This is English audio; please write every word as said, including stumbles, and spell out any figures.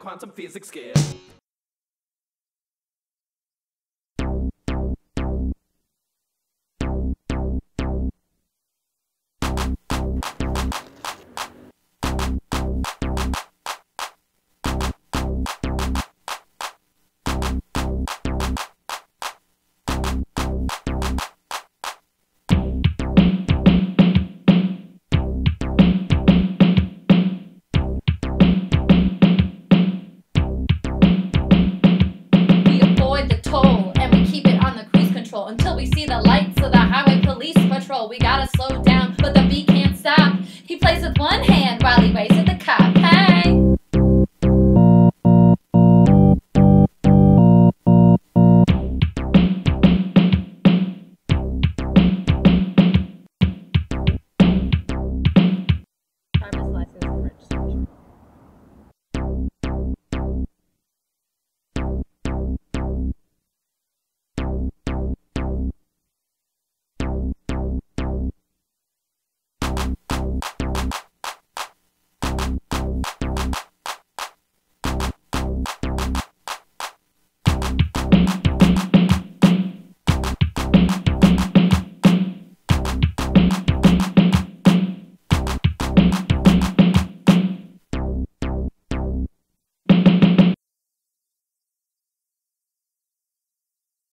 Quantum physics skill.